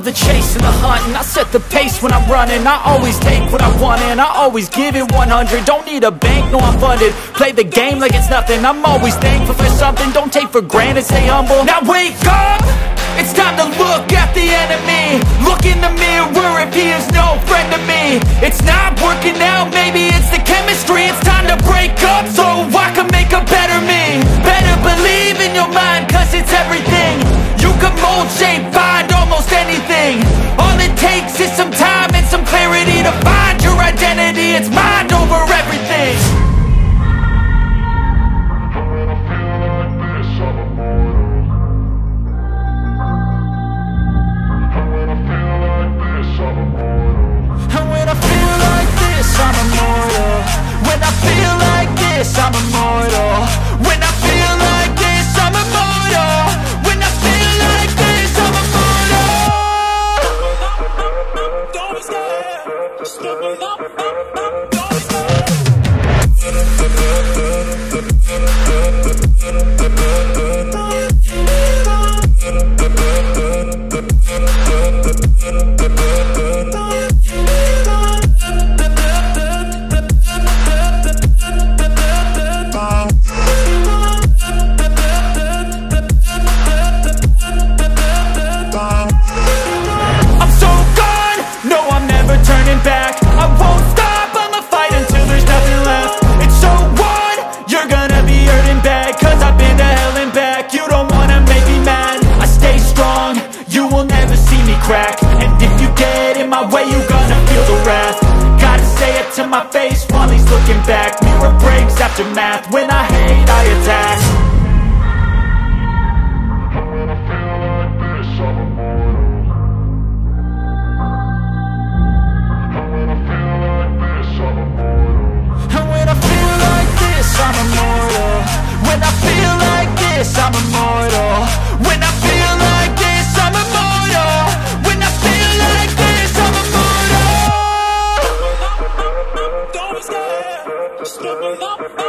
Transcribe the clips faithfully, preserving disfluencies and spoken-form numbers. love the chase and the hunt, and I set the pace when I'm running. I always take what I want and I always give it one hundred. Don't need a bank, no I'm funded. Play the game like it's nothing. I'm always thankful for something. Don't take for granted, stay humble. Now wake up! It's time to look at the enemy. Look in the mirror if he is no friend to me. It's not working out, maybe it's the chemistry. It's time to break up so I can make a better me. Better believe in your mind, cause it's everything. You can mold, shape, find almost anything. All it takes is some time and some clarity to find your identity. It's mind over everything. And when I feel like this, I'm immortal. When I feel like this, I'm immortal. When I feel like this, I'm immortal. When I feel like this, I'm immortal. Back, mirror breaks after math. When I hate, I attack. And when I feel like this, I'm immortal. And when I feel like this, I'm immortal. And when I feel like this, I'm immortal. When I feel like this, I'm immortal. When I feel like this, I'm immortal. When I feel like this, I'm immortal. Don't be scared. Stubble up, up, up,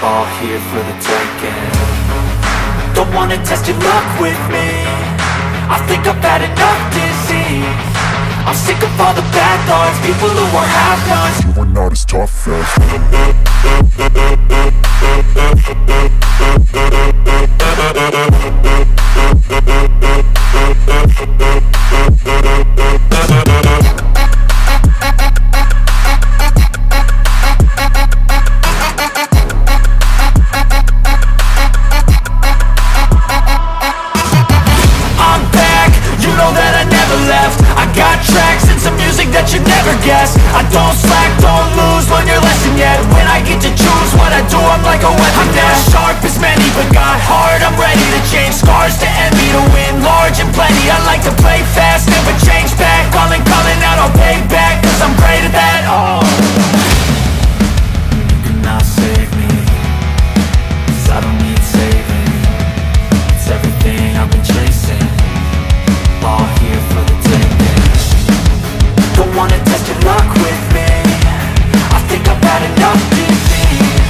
all here for the taking. Don't wanna test your luck with me, I think I've had enough disease. I'm sick of all the bad thoughts, people who are half-nots. You are not as tough as I don't slack, don't lose, learn your lesson yet. When I get to choose what I do, I'm like a weapon that's sharp as many, but got hard, I'm ready to change. Scars to envy, to win large and plenty. I like to play fast, never change back. Calling, calling out, I'll pay back, cause I'm great at that. Oh, you cannot save me, cause I don't need saving. It's everything I've been chasing, all here for the taking. Don't wanna test your luck with me, I think I've had enough disease.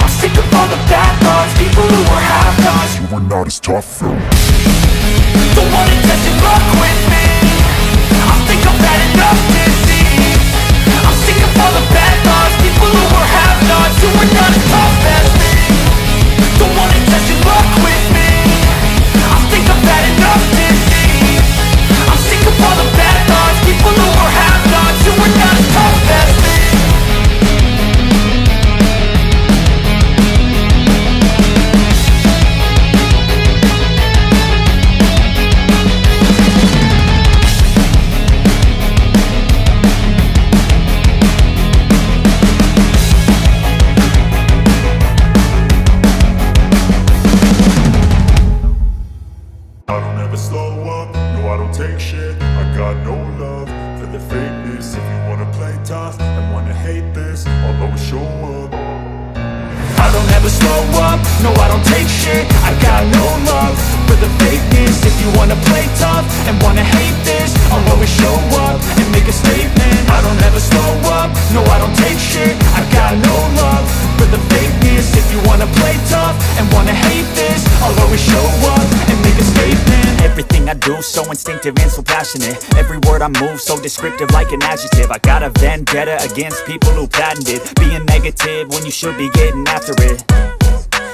I'm sick of all the bad thoughts, people who are half-nots. You are not as tough though. Don't wanna test your luck with me, I think I've had enough disease. I'm sick of all up, no I don't take shit. I got no love for the fakeness. If you wanna play tough and wanna hate this, I'll always show up. I don't ever slow up, no I don't take shit. I got no love for the fakeness. If you wanna play tough and wanna hate this, I'll always show up and make a statement. I don't ever slow up, no I don't take shit. I got no love for the fakeness. If you wanna play tough and wanna hate this, I'll always show up and make a statement. Everything I do so instinctive and so passionate. Every word I move so descriptive like an adjective. I got a vendetta against people who patented being negative when you should be getting after it.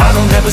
I don't ever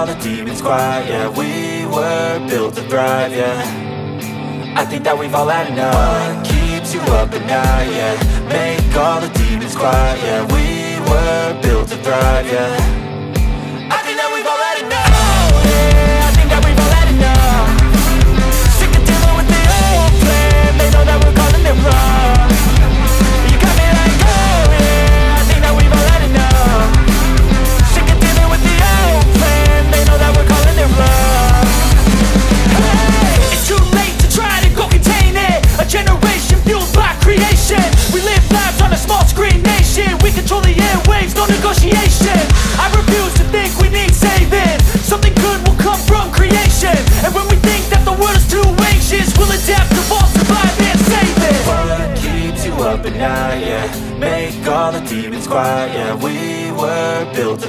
all the demons quiet, yeah. We were built to thrive, yeah. I think that we've all had enough. What keeps you up at night, yeah? Make all the demons quiet, yeah. We were built to thrive, yeah. Yeah, make all the demons quiet, yeah. We were built to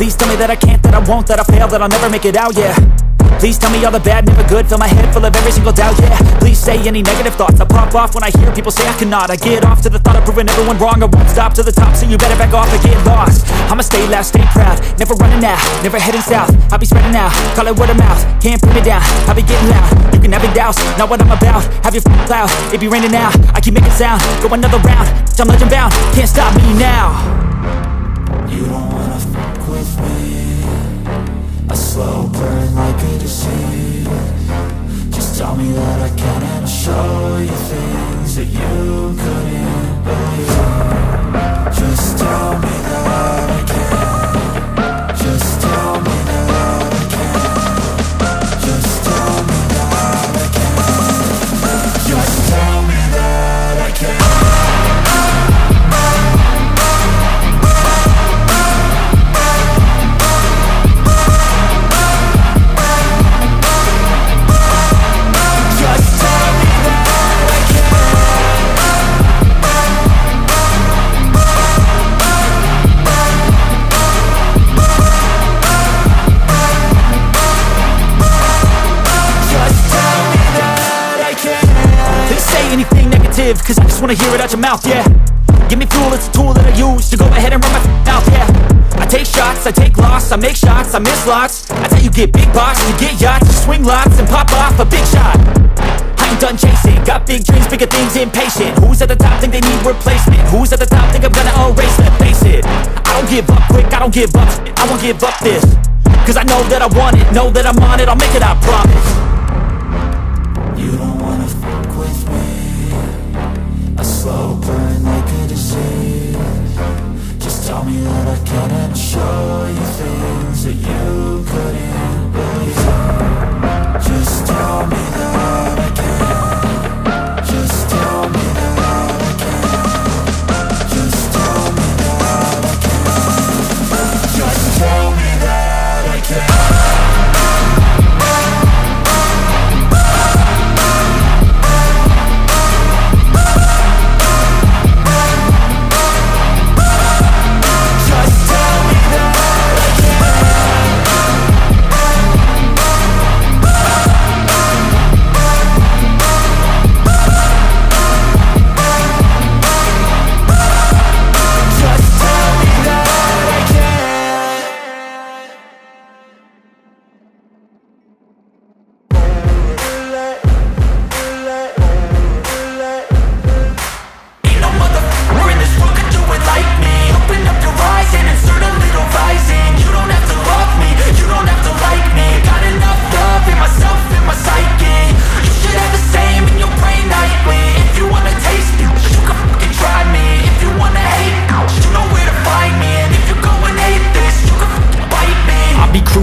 Please tell me that I can't, that I won't, that I fail, that I'll never make it out, yeah. Please tell me all the bad, never good, fill my head full of every single doubt, yeah. Please say any negative thoughts, I pop off when I hear people say I cannot. I get off to the thought of proving everyone wrong. I won't stop to the top, so you better back off and get lost. I'ma stay loud, stay proud, never running out, never heading south. I'll be spreading out, call it word of mouth, can't put me down. I'll be getting loud, you can have a douse, not what I'm about. Have your f***ing cloud, it be raining now. I keep making sound, go another round, bitch, I'm legend bound, can't stop me now. You don't wanna f*** with me, a slow burn like a disease. Just tell me that I can and I'll show you. live, cause I just wanna hear it out your mouth, yeah. Give me fuel, it's a tool that I use to go ahead and run my mouth, yeah. I take shots, I take loss, I make shots, I miss lots. That's how you get big box, you get yachts, you swing lots and pop off a big shot. I ain't done chasing, got big dreams, bigger things, impatient. Who's at the top think they need replacement? Who's at the top think I'm gonna erase them? Face it, I don't give up quick, I don't give up, I won't give up this. Cause I know that I want it, know that I'm on it, I'll make it, I promise. You don't wanna fuck with me, a slow burn like a disease. Just tell me that I can and show you things that you couldn't believe. Just tell me that I can, just tell me that.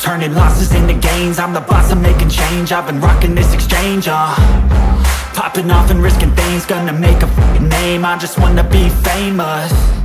turning losses into gains, I'm the boss, I'm making change. I've been rocking this exchange, uh popping off and risking things, gonna make a f***ing name. I just wanna be famous.